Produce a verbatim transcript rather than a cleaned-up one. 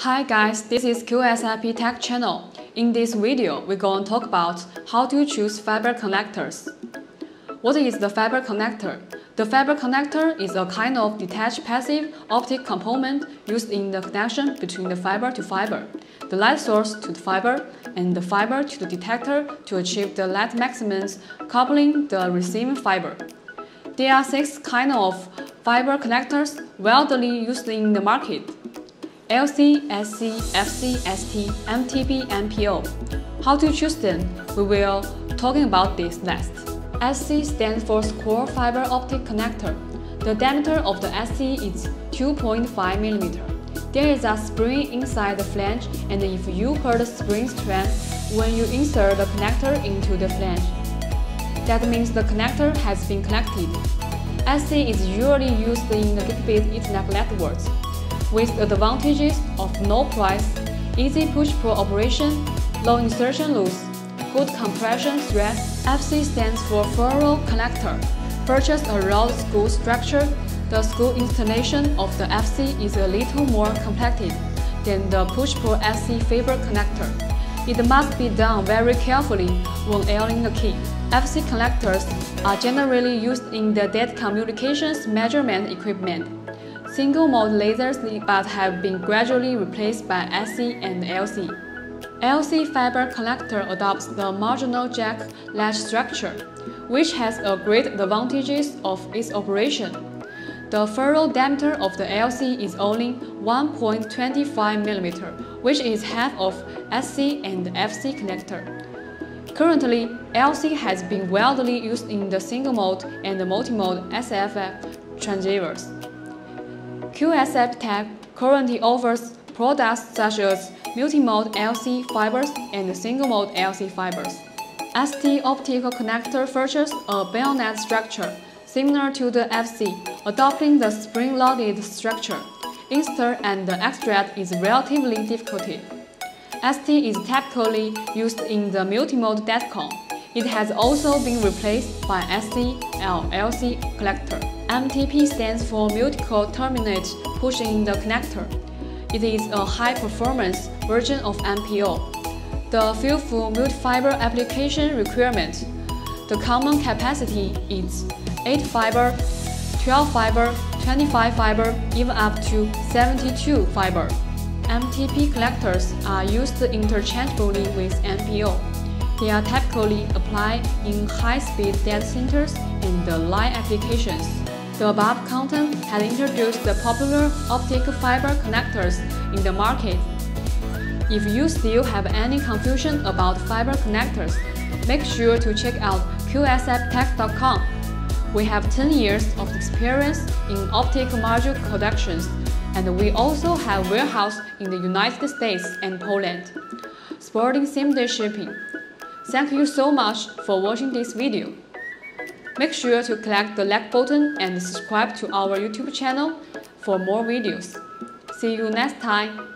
Hi guys, this is QSFPTEK channel. In this video, we're going to talk about how to choose fiber connectors. What is the fiber connector? The fiber connector is a kind of detached passive optic component used in the connection between the fiber to fiber, the light source to the fiber, and the fiber to the detector to achieve the light maximums coupling the receiving fiber. There are six kinds of fiber connectors widely used in the market: L C, S C, F C, S T, M T P, M P O. How to choose them? We will talking about this next. S C stands for Square Fiber Optic Connector. The diameter of the S C is two point five millimeters. There is a spring inside the flange, and if you cut the spring strand when you insert the connector into the flange, that means the connector has been connected. S C is usually used in the Gigabit Ethernet networks, with the advantages of low price, easy push-pull operation, low insertion loss, good compression stress. F C stands for Ferro Connector. Purchased around school structure, the school installation of the F C is a little more complicated than the push-pull S C fiber connector. It must be done very carefully when airing the key. F C connectors are generally used in the data communications measurement equipment. Single-mode lasers but have been gradually replaced by S C and L C. L C fiber connector adopts the marginal jack latch structure, which has a great advantages of its operation. The ferrule diameter of the L C is only one point two five millimeters, which is half of S C and F C connector. Currently, L C has been widely used in the single-mode and the multimode S F F transceivers. QSFPTEK currently offers products such as multimode L C fibers and single-mode L C fibers. S T optical connector features a bayonet structure similar to the F C, adopting the spring-loaded structure. Insert and extract is relatively difficult. S T is typically used in the multimode datacom. It has also been replaced by S C and L C connector. M T P stands for Multicore Terminate Push-in the Connector. It is a high-performance version of M P O. The field for multi-fiber application requirement: the common capacity is eight fiber, twelve fiber, twenty-five fiber, even up to seventy-two fiber. M T P connectors are used interchangeably with M P O. They are typically applied in high-speed data centers and the line applications. The above content has introduced the popular optic fiber connectors in the market. If you still have any confusion about fiber connectors, make sure to check out q s f p t e k dot com. We have ten years of experience in optic module productions, and we also have warehouses in the United States and Poland, supporting same-day shipping. Thank you so much for watching this video. Make sure to click the like button and subscribe to our YouTube channel for more videos. See you next time!